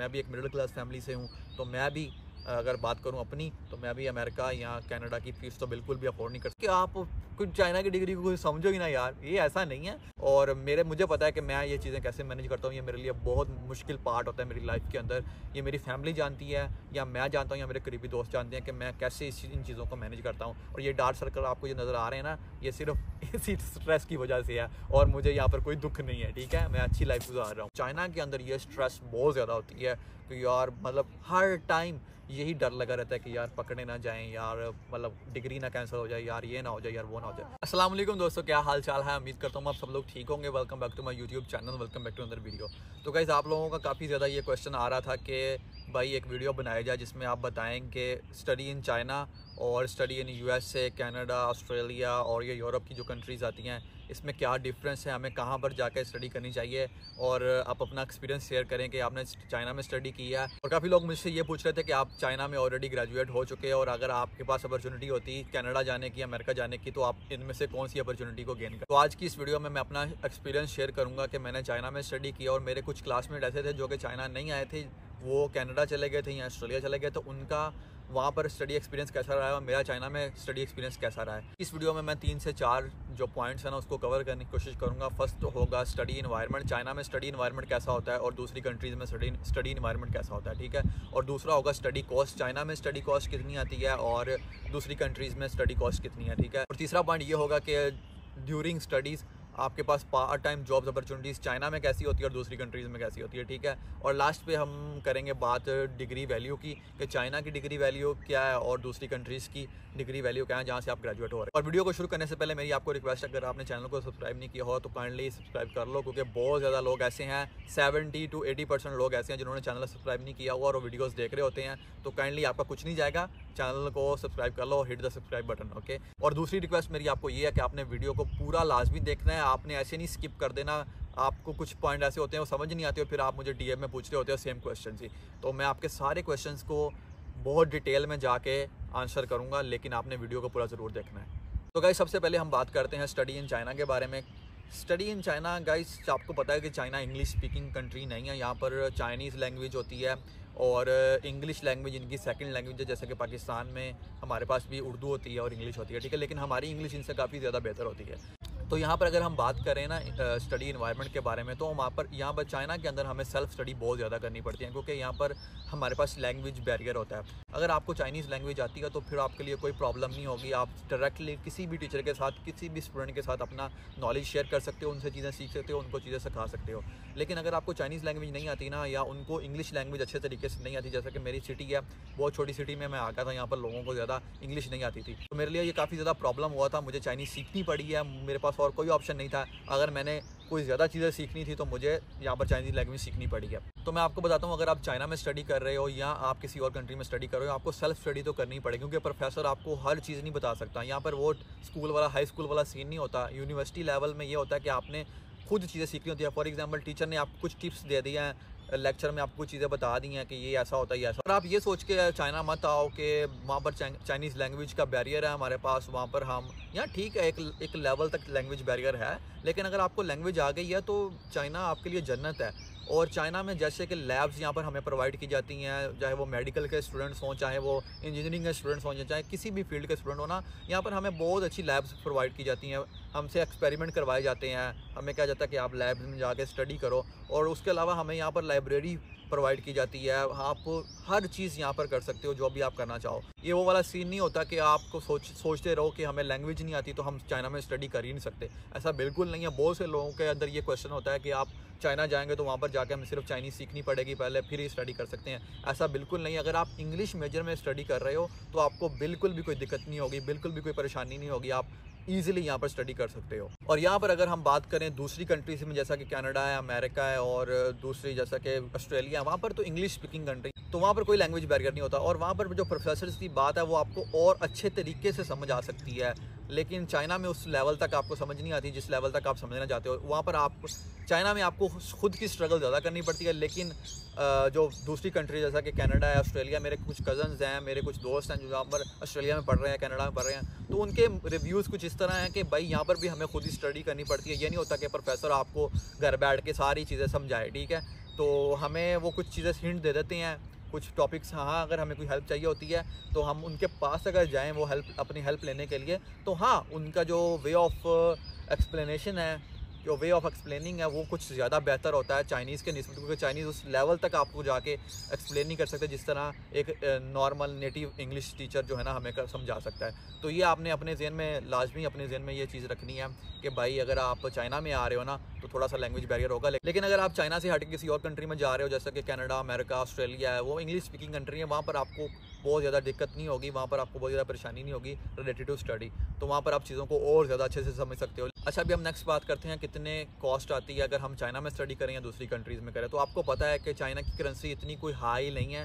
मैं भी एक मिडिल क्लास फैमिली से हूँ, तो मैं भी अगर बात करूँ अपनी, तो मैं भी अमेरिका या कनाडा की फीस तो बिल्कुल भी अफोर्ड नहीं कर सकती। आप कुछ चाइना की डिग्री को कुछ समझो ही ना यार, ये ऐसा नहीं है। और मुझे पता है कि मैं ये चीज़ें कैसे मैनेज करता हूँ, ये मेरे लिए बहुत मुश्किल पार्ट होता है मेरी लाइफ के अंदर। ये मेरी फैमिली जानती है या मैं जानता हूँ या मेरे करीबी दोस्त जानते हैं कि मैं कैसे इन चीज़ों को मैनेज करता हूँ। और ये डार्क सर्कल आपको जो नज़र आ रहे हैं ना, ये सिर्फ इसी स्ट्रेस की वजह से है, और मुझे यहाँ पर कोई दुख नहीं है, ठीक है। मैं अच्छी लाइफ गुजार रहा हूँ। चाइना के अंदर ये स्ट्रेस बहुत ज़्यादा होती है कि यार मतलब हर टाइम यही डर लगा रहता है कि यार पकड़े ना जाएं, यार मतलब डिग्री ना कैंसिल हो जाए, यार ये ना हो जाए, यार वो ना हो जाए। अस्सलाम वालेकुम दोस्तों, क्या हाल चाल है? उम्मीद करता हूँ आप सब लोग ठीक होंगे। Welcome back to my YouTube channel, welcome back to another video. तो गाइस, आप लोगों का काफ़ी ज़्यादा ये क्वेश्चन आ रहा था कि भाई एक वीडियो बनाया जाए जिसमें आप बताएं कि स्टडी इन चाइना और study in USA, Canada, Australia और ये यूरोप की जो कंट्रीज़ आती हैं, इसमें क्या डिफरेंस है, हमें कहाँ पर जाकर स्टडी करनी चाहिए, और आप अपना एक्सपीरियंस शेयर करें कि आपने चाइना में स्टडी किया। और काफ़ी लोग मुझसे ये पूछ रहे थे कि आप चाइना में ऑलरेडी ग्रेजुएट हो चुके हैं और अगर आपके पास अपॉर्चुनिटी होती कनाडा जाने की, अमेरिका जाने की, तो आप इनमें से कौन सी अपॉर्चुनिटी को गेन करें। तो आज की इस वीडियो में मैं अपना एक्सपीरियंस शेयर करूँगा कि मैंने चाइना में स्टडी किया, और मेरे कुछ क्लासमेट ऐसे थे जो कि चाइना नहीं आए थे, वो कनाडा चले गए थे या ऑस्ट्रेलिया चले गए, तो उनका वहाँ पर स्टडी एक्सपीरियंस कैसा रहा है और मेरा चाइना में स्टडी एक्सपीरियंस कैसा रहा है। इस वीडियो में मैं 3 से 4 जो पॉइंट्स हैं ना, उसको कवर करने की कोशिश करूँगा। फर्स्ट होगा स्टडी इन्वायरमेंट, चाइना में स्टडी इन्वायरमेंट कैसा होता है और दूसरी कंट्रीज़ में स्टडी इन्वायरमेंट कैसा होता है, ठीक है। और दूसरा होगा स्टडी कॉस्ट, चाइना में स्टडी कॉस्ट कितनी आती है और दूसरी कंट्रीज़ में स्टडी कॉस्ट कितनी है, ठीक है। और तीसरा पॉइंट ये होगा कि ड्यूरिंग स्टडीज़ आपके पास part time jobs opportunities China में कैसी होती है और दूसरी कंट्रीज़ में कैसी होती है, ठीक है। और लास्ट पे हम करेंगे बात डिग्री वैल्यू की कि चाइना की डिग्री वैल्यू क्या है और दूसरी कंट्रीज़ की डिग्री वैल्यू क्या है जहाँ से आप ग्रेजुएट हो रहे हैं। और वीडियो को शुरू करने से पहले मेरी आपको रिक्वेस्ट है, अगर आपने चैनल को सब्सक्राइब नहीं किया हो तो काइंडली सब्सक्राइब कर लो, क्योंकि बहुत ज़्यादा लोग ऐसे हैं, 70 से 80% लोग ऐसे हैं जिन्होंने चैनल सब्सक्राइब नहीं किया हुआ और वीडियोज़ देख रहे होते हैं। तो काइंडली आपका कुछ नहीं जाएगा, चैनल को सब्सक्राइब कर लो, hit the subscribe button, okay. और दूसरी रिक्वेस्ट मेरी आपको ये है कि आपने वीडियो को पूरा लाजमी देखना है, आपने ऐसे नहीं स्किप कर देना। आपको कुछ पॉइंट ऐसे होते हैं वो समझ नहीं आते हो, फिर आप मुझे DM में पूछ रहे होते हो सेम क्वेश्चन ही, तो मैं आपके सारे क्वेश्चंस को बहुत डिटेल में जाके आंसर करूँगा, लेकिन आपने वीडियो को पूरा ज़रूर देखना है। तो गाइस, सबसे पहले हम बात करते हैं स्टडी इन चाइना के बारे में। स्टडी इन चाइना गाइस, आपको पता है कि चाइना इंग्लिश स्पीकिंग कंट्री नहीं है, यहाँ पर चाइनीज़ लैंग्वेज होती है और इंग्लिश लैंग्वेज इनकी सेकंड लैंग्वेज है। जैसे कि पाकिस्तान में हमारे पास भी उर्दू होती है और इंग्लिश होती है, ठीक है, लेकिन हमारी इंग्लिश इनसे काफ़ी ज़्यादा बेहतर होती है। तो यहाँ पर अगर हम बात करें ना स्टडी इन्वायरमेंट के बारे में, तो यहाँ पर चाइना के अंदर हमें सेल्फ स्टडी बहुत ज़्यादा करनी पड़ती है, क्योंकि यहाँ पर हमारे पास लैंग्वेज बैरियर होता है। अगर आपको चाइनीज़ लैंग्वेज आती है तो फिर आपके लिए कोई प्रॉब्लम नहीं होगी, आप डायरेक्टली किसी भी टीचर के साथ, किसी भी स्टूडेंट के साथ अपना नॉलेज शेयर कर सकते हो, उनसे चीज़ें सीख सकते हो, उनको चीज़ें सिखा सकते हो। लेकिन अगर आपको चाइनीज़ लैंग्वेज नहीं आती ना, या उनको इंग्लिश लैंग्वेज अच्छे तरीके से नहीं आती, जैसा कि मेरी सिटी है, बहुत छोटी सिटी में मैं आ गया था, यहाँ पर लोगों को ज़्यादा इंग्लिश नहीं आती थी, तो मेरे लिए ये काफ़ी ज़्यादा प्रॉब्लम हुआ था। मुझे चाइनीज़ सीखनी पड़ी है, मेरे पास और कोई ऑप्शन नहीं था। अगर मैंने कोई ज़्यादा चीज़ें सीखनी थी तो मुझे यहाँ पर चाइनीज़ लैंग्वेज सीखनी पड़ी है। तो मैं आपको बताता हूँ, अगर आप चाइना में स्टडी कर रहे हो या आप किसी और कंट्री में स्टडी कर रहे हो, आपको सेल्फ स्टडी तो करनी पड़ेगी, क्योंकि प्रोफेसर आपको हर चीज़ नहीं बता सकता। यहाँ पर वो स्कूल वाला, हाई स्कूल वाला सीन नहीं होता। यूनिवर्सिटी लेवल में ये होता है कि आपने खुद चीज़ें सीखनी होती है। फॉर एग्जाम्पल, टीचर ने आपको कुछ टिप्स दे दिए हैं, लेक्चर में आपको कुछ चीज़ें बता दी हैं कि ये ऐसा होता है, ये ऐसा। और आप ये सोच के चाइना मत आओ कि वहाँ पर चाइनीज़ लैंग्वेज का बैरियर है हमारे पास, वहाँ पर हम यहाँ ठीक है, एक लेवल तक लैंग्वेज बैरियर है, लेकिन अगर आपको लैंग्वेज आ गई है तो चाइना आपके लिए जन्नत है। और चाइना में जैसे कि लैब्स यहाँ पर हमें प्रोवाइड की जाती हैं, चाहे वो मेडिकल के स्टूडेंट्स हों, चाहे वो इंजीनियरिंग के स्टूडेंट्स हों, चाहे किसी भी फील्ड के स्टूडेंट हो ना, यहाँ पर हमें बहुत अच्छी लैब्स प्रोवाइड की जाती हैं, हमसे एक्सपेरिमेंट करवाए जाते हैं, हमें कहा जाता है कि आप लैब्स में जाके स्टडी करो। और उसके अलावा हमें यहाँ पर लाइब्रेरी प्रोवाइड की जाती है, आप हर चीज़ यहाँ पर कर सकते हो जो भी आप करना चाहो। ये वो वाला सीन नहीं होता कि आपको सोचते रहो कि हमें लैंग्वेज नहीं आती तो हम चाइना में स्टडी कर ही नहीं सकते, ऐसा बिल्कुल नहीं है। बहुत से लोगों के अंदर ये क्वेश्चन होता है कि आप चाइना जाएंगे तो वहाँ पर जाके हमें सिर्फ चाइनीज़ सीखनी पड़ेगी पहले, फिर ही स्टडी कर सकते हैं। ऐसा बिल्कुल नहीं। अगर आप इंग्लिश मेजर में स्टडी कर रहे हो तो आपको बिल्कुल भी कोई दिक्कत नहीं होगी, बिल्कुल भी कोई परेशानी नहीं होगी, आप ईज़िली यहाँ पर स्टडी कर सकते हो। और यहाँ पर अगर हम बात करें दूसरी कंट्रीज़ में, जैसा कि कनाडा है, अमेरिका है और दूसरी जैसा कि ऑस्ट्रेलिया, वहाँ पर तो इंग्लिश स्पीकिंग कंट्री, तो वहाँ पर कोई लैंग्वेज बैरियर नहीं होता, और वहाँ पर जो प्रोफेसर्स की बात है वो आपको और अच्छे तरीके से समझ आ सकती है। लेकिन चाइना में उस लेवल तक आपको समझ नहीं आती जिस लेवल तक आप समझना चाहते हो। वहाँ पर आप चाइना में आपको खुद की स्ट्रगल ज़्यादा करनी पड़ती है। लेकिन जो दूसरी कंट्री जैसा कि कनाडा है, ऑस्ट्रेलिया, मेरे कुछ कज़न्स हैं, मेरे कुछ दोस्त हैं जो यहाँ पर ऑस्ट्रेलिया में पढ़ रहे हैं, कनाडा में पढ़ रहे हैं, तो उनके रिव्यूज़ कुछ इस तरह हैं कि भाई यहाँ पर भी हमें खुद ही स्टडी करनी पड़ती है। ये नहीं होता कि प्रोफेसर आपको घर बैठ के सारी चीज़ें समझाए, ठीक है। तो हमें वो कुछ चीज़ें हिंट दे देते हैं, कुछ टॉपिक्स। हाँ, अगर हमें कोई हेल्प चाहिए होती है तो हम उनके पास अगर जाएं वो हेल्प, अपनी हेल्प लेने के लिए, तो हाँ उनका जो वे ऑफ एक्सप्लेनेशन है, जो वे ऑफ एक्सप्लेनिंग है, वो कुछ ज़्यादा बेहतर होता है चाइनीज़ के निस्बत, क्योंकि चाइनीज़ उस लेवल तक आपको जाके एक्सप्लेन नहीं कर सकते जिस तरह एक नॉर्मल नेटिव इंग्लिश टीचर जो है ना हमें समझा सकता है। तो ये आपने अपने जहन में, लाजमी अपने जहन में ये चीज़ रखनी है कि भाई अगर आप चाइना में आ रहे हो ना तो थोड़ा सा लैंग्वेज बैरियर होगा, लेकिन अगर आप चाइना से हट के किसी और कंट्री में जा रहे हो जैसे कि कनाडा, अमेरिका, ऑस्ट्रेलिया है, वो इंग्लिश स्पीकिंग कंट्री है, वहाँ पर आपको बहुत ज़्यादा दिक्कत नहीं होगी, वहाँ पर आपको बहुत ज़्यादा परेशानी नहीं होगी रिलेटेड टू स्टडी। तो वहाँ पर आप चीज़ों को और ज़्यादा अच्छे से समझ सकते हो। अच्छा, अभी हम नेक्स्ट बात करते हैं कितने कॉस्ट आती है अगर हम चाइना में स्टडी करें या दूसरी कंट्रीज़ में करें। तो आपको पता है कि चाइना की करेंसी इतनी कोई हाई नहीं है,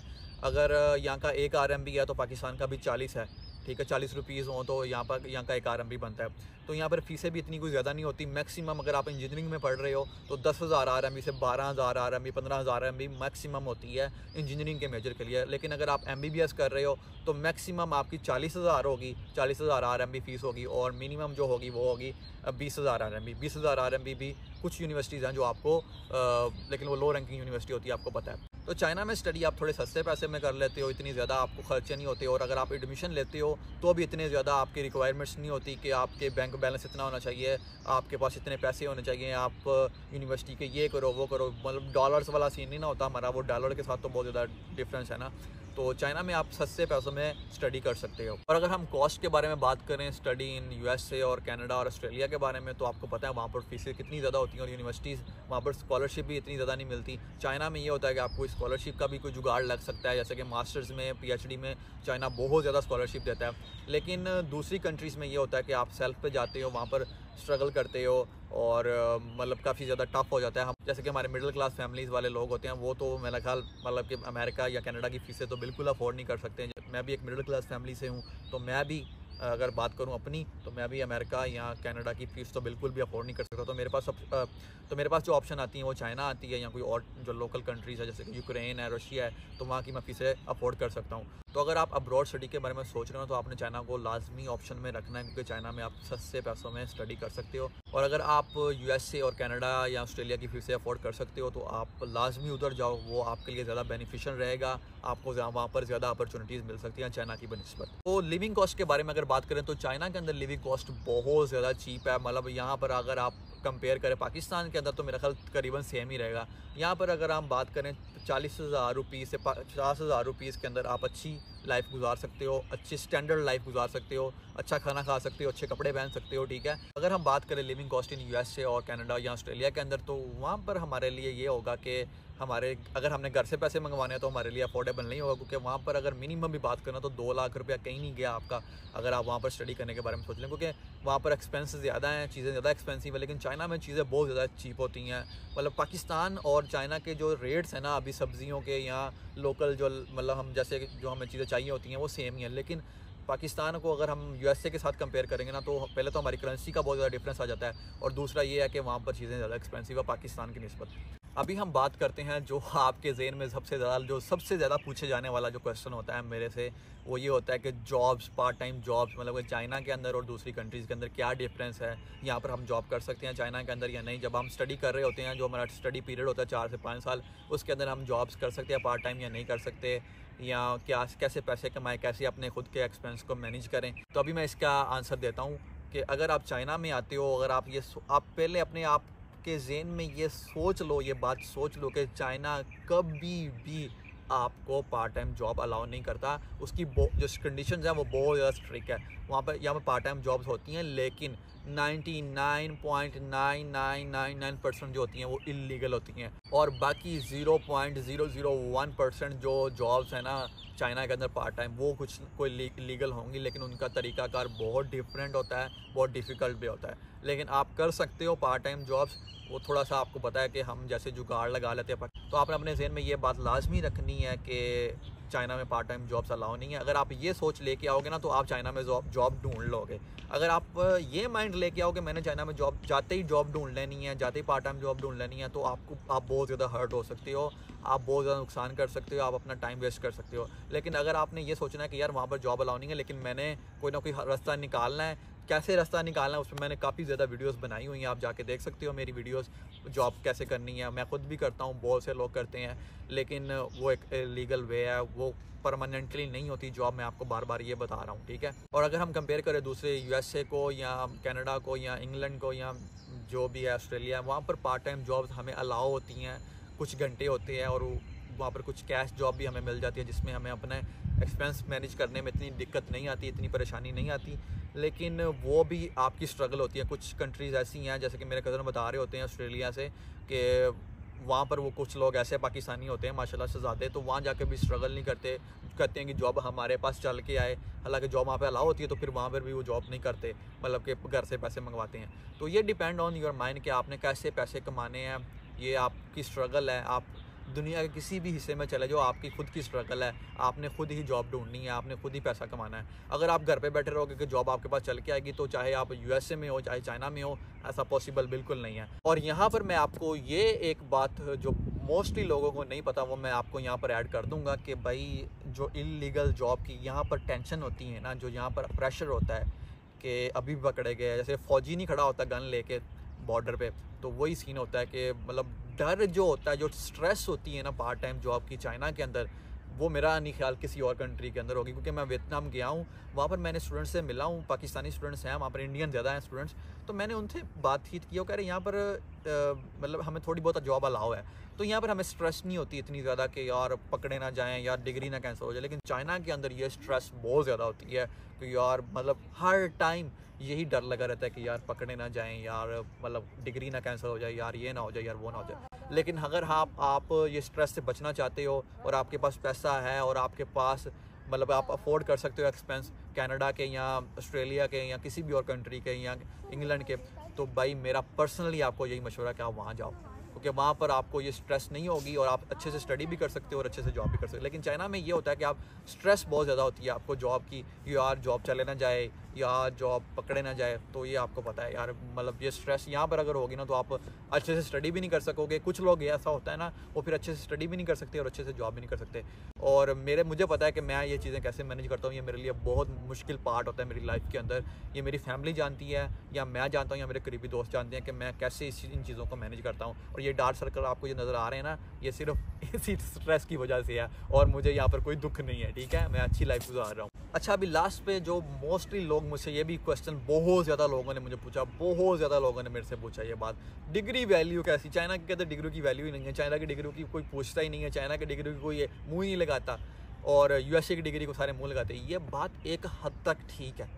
अगर यहाँ का 1 RMB है तो पाकिस्तान का भी 40 है, ठीक है, 40 रुपीज़ हो तो यहाँ का 1 RMB बनता है। तो यहाँ पर फ़ीसें भी इतनी कोई ज़्यादा नहीं होती। मैक्सिमम अगर आप इंजीनियरिंग में पढ़ रहे हो तो 10,000 RMB से 12,000 RMB, 15,000 RMB मैक्सिमम होती है इंजीनियरिंग के मेजर के लिए। लेकिन अगर आप MBBS कर रहे हो तो मैक्सिमम आपकी 40,000 होगी, 40,000 RMB फ़ीस होगी, और मिनिमम जो होगी वो होगी 20,000 RMB। 20,000 RMB भी कुछ यूनिवर्सिटीज़ हैं जो आपको लेकिन वो लो रैंकिंग यूनिवर्सिटी होती है, आपको पता है। तो चाइना में स्टडी आप थोड़े सस्ते पैसे में कर लेते हो, इतनी ज़्यादा आपको खर्चे नहीं होते, और अगर आप एडमिशन लेते हो तो भी इतने ज़्यादा आपकी रिक्वायरमेंट्स नहीं होती कि आपके बैंक बैलेंस इतना होना चाहिए, आपके पास इतने पैसे होने चाहिए, आप यूनिवर्सिटी के ये करो वो करो, मतलब डॉलर्स वाला सीन नहीं ना होता हमारा, वो डॉलर के साथ तो बहुत ज़्यादा डिफरेंस है ना। तो चाइना में आप सस्ते पैसों में स्टडी कर सकते हो। और अगर हम कॉस्ट के बारे में बात करें स्टडी इन US से और कनाडा और ऑस्ट्रेलिया के बारे में, तो आपको पता है वहाँ पर फीसें कितनी ज़्यादा होती हैं, और यूनिवर्सिटीज़ वहाँ पर स्कॉलरशिप भी इतनी ज़्यादा नहीं मिलती। चाइना में ये होता है कि आपको स्कॉलरशिप का भी कोई जुगाड़ लग सकता है, जैसे कि मास्टर्स में, PhD में चाइना बहुत ज़्यादा स्कॉलरशिप देता है। लेकिन दूसरी कंट्रीज़ में ये होता है कि आप सेल्फ पे जाते हो, वहाँ पर स्ट्रगल करते हो, और मतलब काफ़ी ज़्यादा टफ हो जाता है। हम जैसे कि हमारे मिडिल क्लास फैमिलीज़ वाले लोग होते हैं वो तो मेरा ख्याल मतलब कि अमेरिका या कनाडा की फ़ीसें तो बिल्कुल अफोर्ड नहीं कर सकते हैं। मैं भी एक मिडिल क्लास फैमिली से हूँ, तो मैं भी अगर बात करूं अपनी, तो मैं भी अमेरिका या कनाडा की फ़ीस तो बिल्कुल भी अफोर्ड नहीं कर सकता। तो मेरे पास जो ऑप्शन आती हैं वो चाइना आती है, या कोई और जो लोकल कंट्रीज़ है जैसे कि यूक्रेन है, रशिया है, तो वहाँ की मैं फ़ीसें अफोर्ड कर सकता हूँ। तो अगर आप अब्रॉड स्टडी के बारे में सोच रहे हो तो आपने चाइना को लाजमी ऑप्शन में रखना है, क्योंकि चाइना में आप सस्ते पैसों में स्टडी कर सकते हो। और अगर आप US से और कनाडा या ऑस्ट्रेलिया की फ़ीसें अफोर्ड कर सकते हो तो आप लाजमी उधर जाओ, वो आपके लिए ज़्यादा बेनिफिशियल रहेगा, आपको वहाँ पर ज़्यादा अपॉर्चुनिटीज़ मिल सकती हैं चाइना की बनस्बत। तो लिविंग कॉस्ट के बारे में बात करें तो चाइना के अंदर लिविंग कॉस्ट बहुत ज़्यादा चीप है, मतलब यहाँ पर अगर आप कंपेयर करें पाकिस्तान के अंदर तो मेरा ख्याल करीबन सेम ही रहेगा। यहाँ पर अगर हम बात करें 40,000 रुपीज़ से 50,000 रुपीज़ के अंदर आप अच्छी लाइफ गुजार सकते हो, अच्छी स्टैंडर्ड लाइफ गुजार सकते हो, अच्छा खाना खा सकते हो, अच्छे कपड़े पहन सकते हो, ठीक है। अगर हम बात करें लिविंग कॉस्ट इन US से और कनाडा या ऑस्ट्रेलिया के अंदर, तो वहाँ पर हमारे लिए ये होगा कि हमारे अगर हमने घर से पैसे मंगवाने हैं तो हमारे लिए अफोर्डेबल नहीं होगा, क्योंकि वहाँ पर अगर मिनिमम भी बात करना तो 2 लाख रुपया कहीं नहीं गया आपका, अगर आप वहाँ पर स्टडी करने के बारे में सोच लें, क्योंकि वहाँ पर एक्सपेंस ज़्यादा हैं, चीज़ें ज़्यादा एक्सपेंसिव है। लेकिन चाइना में चीज़ें बहुत ज़्यादा चीप होती हैं, मतलब पाकिस्तान और चाइना के जो रेट्स हैं ना अभी सब्जियों के, यहाँ लोकल जो मतलब हम जैसे जो हमें चीज़ें चाहिए होती हैं वो सेम ही है। लेकिन पाकिस्तान को अगर हम USA के साथ कंपेयर करेंगे ना तो पहले तो हमारी करेंसी का बहुत ज़्यादा डिफरेंस आ जाता है, और दूसरा ये है कि वहाँ पर चीज़ें ज़्यादा एक्सपेंसिव है पाकिस्तान की निस्बत। अभी हम बात करते हैं जो आपके जहन में सबसे ज़्यादा पूछे जाने वाला जो क्वेश्चन होता है मेरे से, वो ये होता है कि जॉब्स, पार्ट टाइम जॉब्स, मतलब चाइना के अंदर और दूसरी कंट्रीज़ के अंदर क्या डिफरेंस है, यहाँ पर हम जॉब कर सकते हैं चाइना के अंदर या नहीं। जब हम स्टडी कर रहे होते हैं, जो हमारा स्टडी पीरियड होता है 4 से 5 साल, उसके अंदर हम जॉब्स कर सकते हैं पार्ट टाइम या नहीं कर सकते, या क्या कैसे पैसे कमाएँ, कैसे अपने खुद के एक्सपेंस को मैनेज करें। तो अभी मैं इसका आंसर देता हूँ कि अगर आप चाइना में आते हो, अगर आप पहले अपने आप के ज़हन में ये बात सोच लो कि चाइना कभी भी आपको पार्ट टाइम जॉब अलाउ नहीं करता। उसकी जो कंडीशंस हैं वो बहुत ज़्यादा स्ट्रिक्ट है। वहाँ पर यहाँ पर पार्ट टाइम जॉब्स होती हैं, लेकिन 99.9999% जो होती हैं वो इलीगल होती हैं, और बाकी 0.001% जो जॉब्स हैं ना चाइना के अंदर पार्ट टाइम, वो कुछ कोई लीगल होंगी, लेकिन उनका तरीकाकार बहुत डिफरेंट होता है, बहुत डिफ़िकल्ट भी होता है। लेकिन आप कर सकते हो पार्ट टाइम जॉब्स, वो थोड़ा सा आपको पता है कि हम जैसे जुगाड़ लगा लेते हैं। तो आपने अपने जहन में ये बात लाजमी रखनी है कि चाइना में पार्ट टाइम जॉब्स अलाउ नहीं है। अगर आप ये सोच लेके आओगे ना तो आप चाइना में जॉब ढूंढ लोगे। अगर आप ये माइंड लेके आओगे मैंने चाइना में जॉब जाते ही पार्ट टाइम जॉब ढूंढ लेनी है, तो आप बहुत ज़्यादा हर्ट हो सकते हो, आप बहुत ज़्यादा नुकसान कर सकते हो, आप अपना टाइम वेस्ट कर सकते हो। लेकिन अगर आपने ये सोचना है कि यार वहाँ पर जॉब अलाउ नहीं है लेकिन मैंने कोई ना कोई रास्ता निकालना है, कैसे रास्ता निकालना है उस पर मैंने काफ़ी ज़्यादा वीडियोस बनाई हुई हैं, आप जाके देख सकते हो मेरी वीडियोस। जॉब कैसे करनी है मैं खुद भी करता हूँ, बहुत से लोग करते हैं, लेकिन वो एक लीगल वे है, वो परमानेंटली नहीं होती जॉब, मैं आपको बार बार ये बता रहा हूँ, ठीक है। और अगर हम कंपेयर करें दूसरे यूएसए को या कनाडा को या इंग्लैंड को या जो भी है ऑस्ट्रेलिया, वहाँ पर पार्ट टाइम जॉब्स हमें अलाउ होती हैं, कुछ घंटे होते हैं और वहाँ पर कुछ कैश जॉब भी हमें मिल जाती है जिसमें हमें अपने एक्सपेंस मैनेज करने में इतनी दिक्कत नहीं आती, इतनी परेशानी नहीं आती। लेकिन वो भी आपकी स्ट्रगल होती है। कुछ कंट्रीज़ ऐसी हैं जैसे कि मेरे कज़न बता रहे होते हैं ऑस्ट्रेलिया से कि वहाँ पर वो कुछ लोग ऐसे पाकिस्तानी होते हैं माशाल्लाह से ज़्यादा, तो वहाँ जाके भी स्ट्रगल नहीं करते, कहते हैं कि जॉब हमारे पास चल के आए, हालांकि जॉब वहाँ पे अलाउ होती है तो फिर वहाँ पर भी वो जॉब नहीं करते, मतलब कि घर से पैसे मंगवाते हैं। तो ये डिपेंड ऑन योर माइंड कि आपने कैसे पैसे कमाने हैं, ये आपकी स्ट्रगल है। आप दुनिया के किसी भी हिस्से में चले जाओ, आपकी खुद की स्ट्रगल है, आपने खुद ही जॉब ढूंढनी है, आपने खुद ही पैसा कमाना है। अगर आप घर पे बैठे रहोगे कि जॉब आपके पास चल के आएगी, तो चाहे आप यूएसए में हो चाहे चाइना में हो, ऐसा पॉसिबल बिल्कुल नहीं है। और यहाँ पर मैं आपको ये एक बात जो मोस्टली लोगों को नहीं पता वो मैं आपको यहाँ पर ऐड कर दूँगा कि भाई जो इलीगल जॉब की यहाँ पर टेंशन होती है ना, जो यहाँ पर प्रेशर होता है कि अभी पकड़े गए, जैसे फ़ौजी नहीं खड़ा होता गन लेके बॉर्डर पे, तो वही सीन होता है कि मतलब डर जो होता है, जो स्ट्रेस होती है ना पार्ट टाइम जॉब की चाइना के अंदर, वो मेरा नहीं ख्याल किसी और कंट्री के अंदर होगी। क्योंकि मैं वियतनाम गया हूँ, वहाँ पर मैंने स्टूडेंट्स से मिला हूँ, पाकिस्तानी स्टूडेंट्स हैं वहाँ पर, इंडियन ज़्यादा हैं स्टूडेंट्स, तो मैंने उनसे बातचीत की, वो कह रहे यहाँ पर मतलब हमें थोड़ी बहुत जॉब अलाउ है, तो यहाँ पर हमें स्ट्रेस नहीं होती इतनी ज़्यादा कि यार पकड़े ना जाएँ, यार डिग्री ना कैंसिल हो जाए। लेकिन चाइना के अंदर ये स्ट्रेस बहुत ज़्यादा होती है कि यार मतलब हर टाइम यही डर लगा रहता है कि यार पकड़े ना जाएँ, यार मतलब डिग्री ना कैंसिल हो जाए, यार ये ना हो जाए, यार वो ना हो जाए। लेकिन अगर आप ये स्ट्रेस से बचना चाहते हो और आपके पास पैसा है और आपके पास मतलब आप अफोर्ड कर सकते हो एक्सपेंस कनाडा के या ऑस्ट्रेलिया के या किसी भी और कंट्री के या इंग्लैंड के, तो भाई मेरा पर्सनली आपको यही मशवरा कि आप वहाँ जाओ, क्योंकि वहाँ पर आपको ये स्ट्रेस नहीं होगी और आप अच्छे से स्टडी भी कर सकते हो और अच्छे से जॉब भी कर सकते हो। लेकिन चाइना में ये होता है कि आप स्ट्रेस बहुत ज़्यादा होती है आपको जॉब की, यार जॉब चले ना जाए, यार जॉब पकड़े ना जाए, तो ये आपको पता है यार, मतलब ये स्ट्रेस यहाँ पर अगर होगी ना तो आप अच्छे से स्टडी भी नहीं कर सकोगे। कुछ लोग ऐसा होता है ना वो फिर अच्छे से स्टडी भी नहीं कर सकते और अच्छे से जॉब भी नहीं कर सकते। और मुझे पता है कि मैं ये चीज़ें कैसे मैनेज करता हूँ, ये मेरे लिए बहुत मुश्किल पार्ट होता है मेरी लाइफ के अंदर। ये मेरी फैमिली जानती है या मैं जानता हूँ या मेरे करीबी दोस्त जानते हैं कि मैं कैसे इन चीज़ों को मैनेज करता हूँ। और ये डार्क सर्कल आपको जो नज़र आ रहे हैं ना, ये सिर्फ इसी स्ट्रेस की वजह से है और मुझे यहाँ पर कोई दुख नहीं है, ठीक है, मैं अच्छी लाइफ गुजार रहा हूँ। अच्छा, अभी लास्ट पे जो मोस्टली लोग मुझसे ये भी क्वेश्चन बहुत ज़्यादा लोगों ने मुझे पूछा, बहुत ज़्यादा लोगों ने मेरे से पूछा ये बात, डिग्री वैल्यू कैसी। चाइना के अंदर डिग्री की वैल्यू ही नहीं है, चाइना की डिग्री की कोई पूछता ही नहीं है, चाइना की डिग्री की कोई मुँह ही नहीं लगाता और यूएसए की डिग्री को सारे मुँह लगाते हैं। ये बात एक हद तक ठीक है,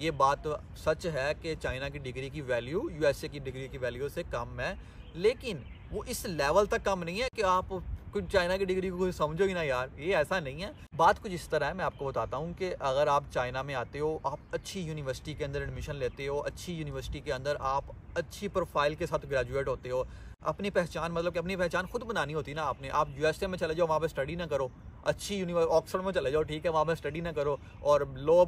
ये बात सच है कि चाइना की डिग्री की वैल्यू यूएसए की डिग्री की वैल्यू से कम है, लेकिन वो इस लेवल तक कम नहीं है कि आप कुछ चाइना की डिग्री को कुछ समझो ही ना यार, ये ऐसा नहीं है। बात कुछ इस तरह है, मैं आपको बताता हूँ कि अगर आप चाइना में आते हो, आप अच्छी यूनिवर्सिटी के अंदर एडमिशन लेते हो, अच्छी यूनिवर्सिटी के अंदर आप अच्छी प्रोफाइल के साथ ग्रेजुएट होते हो, अपनी पहचान मतलब कि अपनी पहचान खुद बनानी होती है ना आपने। आप यूएसए में चले जाओ, वहाँ पर स्टडी ना करो, अच्छी यूनिवर्सिटी ऑक्सफोर्ड में चले जाओ, ठीक है, वहाँ पर स्टडी ना करो और लो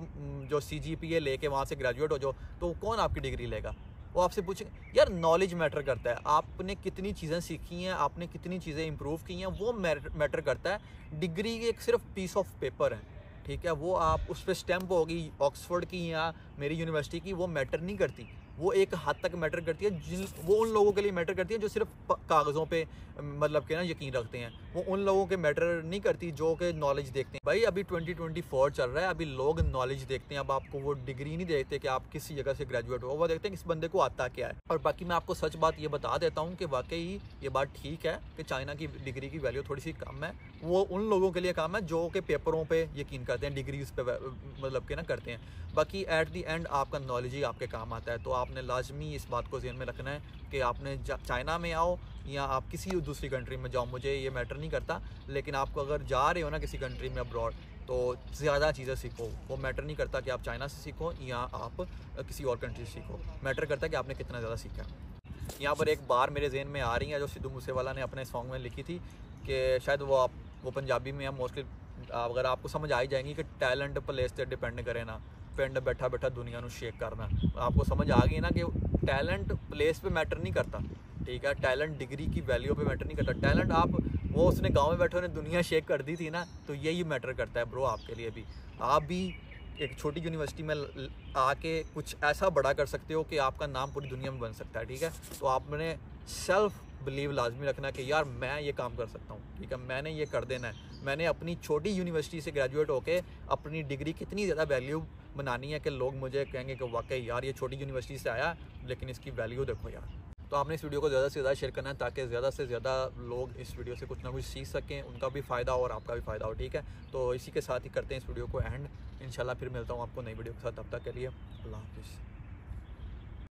जो CGPA लेके वहाँ से ग्रेजुएट हो जाओ, तो कौन आपकी डिग्री लेगा। वो आपसे पूछेंगे यार, नॉलेज मैटर करता है, आपने कितनी चीज़ें सीखी हैं, आपने कितनी चीज़ें इंप्रूव की हैं, वो मैटर करता है। डिग्री एक सिर्फ पीस ऑफ पेपर है, ठीक है, वो आप उस पर स्टैम्प होगी ऑक्सफोर्ड की या मेरी यूनिवर्सिटी की, वो मैटर नहीं करती। वो एक हद तक मैटर करती है, वो उन लोगों के लिए मैटर करती है जो सिर्फ कागज़ों पे मतलब के ना यकीन रखते हैं, वो उन लोगों के मैटर नहीं करती जो कि नॉलेज देखते हैं। भाई अभी 2024 चल रहा है, अभी लोग नॉलेज देखते हैं, अब आपको वो डिग्री नहीं देखते कि आप किसी जगह से ग्रेजुएट हो, वो देखते हैं इस बंदे को आता क्या है। और बाकी मैं आपको सच बात ये बता देता हूँ कि वाकई ये बात ठीक है कि चाइना की डिग्री की वैल्यू थोड़ी सी कम है, वो उन लोगों के लिए कम है जो कि पेपरों पर यकीन करते हैं, डिग्रीज पे मतलब के ना करते हैं। बाकी एट दी एंड आपका नॉलेज ही आपके काम आता है, तो आपने लाजमी इस बात को ज़हन में रखना है कि आपने चाइना में आओ या आप किसी दूसरी कंट्री में जाओ, मुझे ये मैटर नहीं करता। लेकिन आपको अगर जा रहे हो ना किसी कंट्री में अब्रॉड, तो ज़्यादा चीज़ें सीखो, वो मैटर नहीं करता कि आप चाइना से सीखो या आप किसी और कंट्री से सीखो, मैटर करता है कि आपने कितना ज़्यादा सीखा। यहाँ पर एक बार मेरे जहन में आ रही है जो सिद्धू मूसेवाला ने अपने सॉन्ग में लिखी थी, कि शायद वो पंजाबी में है मोस्टली, अगर आपको समझ आ ही जाएंगी कि टैलेंट प्लेस पर डिपेंड करे ना, पिंड बैठा बैठा दुनिया को शेक करना। आपको समझ आ गई ना कि टैलेंट प्लेस पे मैटर नहीं करता, ठीक है, टैलेंट डिग्री की वैल्यू पे मैटर नहीं करता। टैलेंट आप वो उसने गांव में बैठे उन्हें दुनिया शेक कर दी थी ना, तो यही मैटर करता है ब्रो आपके लिए भी। आप भी एक छोटी यूनिवर्सिटी में आके कुछ ऐसा बड़ा कर सकते हो कि आपका नाम पूरी दुनिया में बन सकता है, ठीक है। तो आपने सेल्फ बिलीव लाजमी रखना कि यार मैं ये काम कर सकता हूँ, ठीक है, मैंने ये कर देना है। मैंने अपनी छोटी यूनिवर्सिटी से ग्रेजुएट होके अपनी डिग्री कितनी ज़्यादा वैल्यू बनानी है कि लोग मुझे कहेंगे कि वाकई यार ये छोटी यूनिवर्सिटी से आया लेकिन इसकी वैल्यू देखो यार। तो आपने इस वीडियो को ज़्यादा से ज़्यादा शेयर करना है ताकि ज़्यादा से ज़्यादा लोग इस वीडियो से कुछ ना कुछ सीख सकें, उनका भी फ़ायदा और आपका भी फ़ायदा हो, ठीक है। तो इसी के साथ ही करते हैं इस वीडियो को एंड। इंशाल्लाह फिर मिलता हूँ आपको नई वीडियो के साथ, तब तक के लिए अल्लाह हाफिज़।